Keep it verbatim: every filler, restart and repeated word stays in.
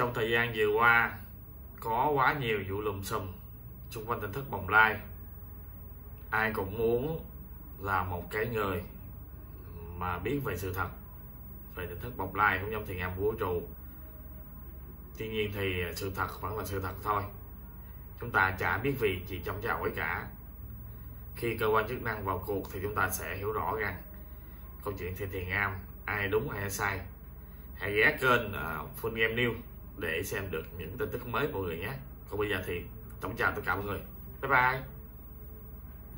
Trong thời gian vừa qua có quá nhiều vụ lùm xùm xung quanh Tịnh Thất Bồng Lai. Ai cũng muốn là một cái người mà biết về sự thật, về Tịnh Thất Bồng Lai cũng như Thiền Am Vũ Trụ. Tuy nhiên thì sự thật vẫn là sự thật thôi. Chúng ta chả biết vì gì trong trao ổi cả. Khi cơ quan chức năng vào cuộc thì chúng ta sẽ hiểu rõ rằng câu chuyện thì Thiền Am, ai đúng ai sai. Hãy ghé kênh uh, Full Game News để xem được những tin tức mới mọi người nhé. Còn bây giờ thì tổng chào tất cả mọi người. Bye bye.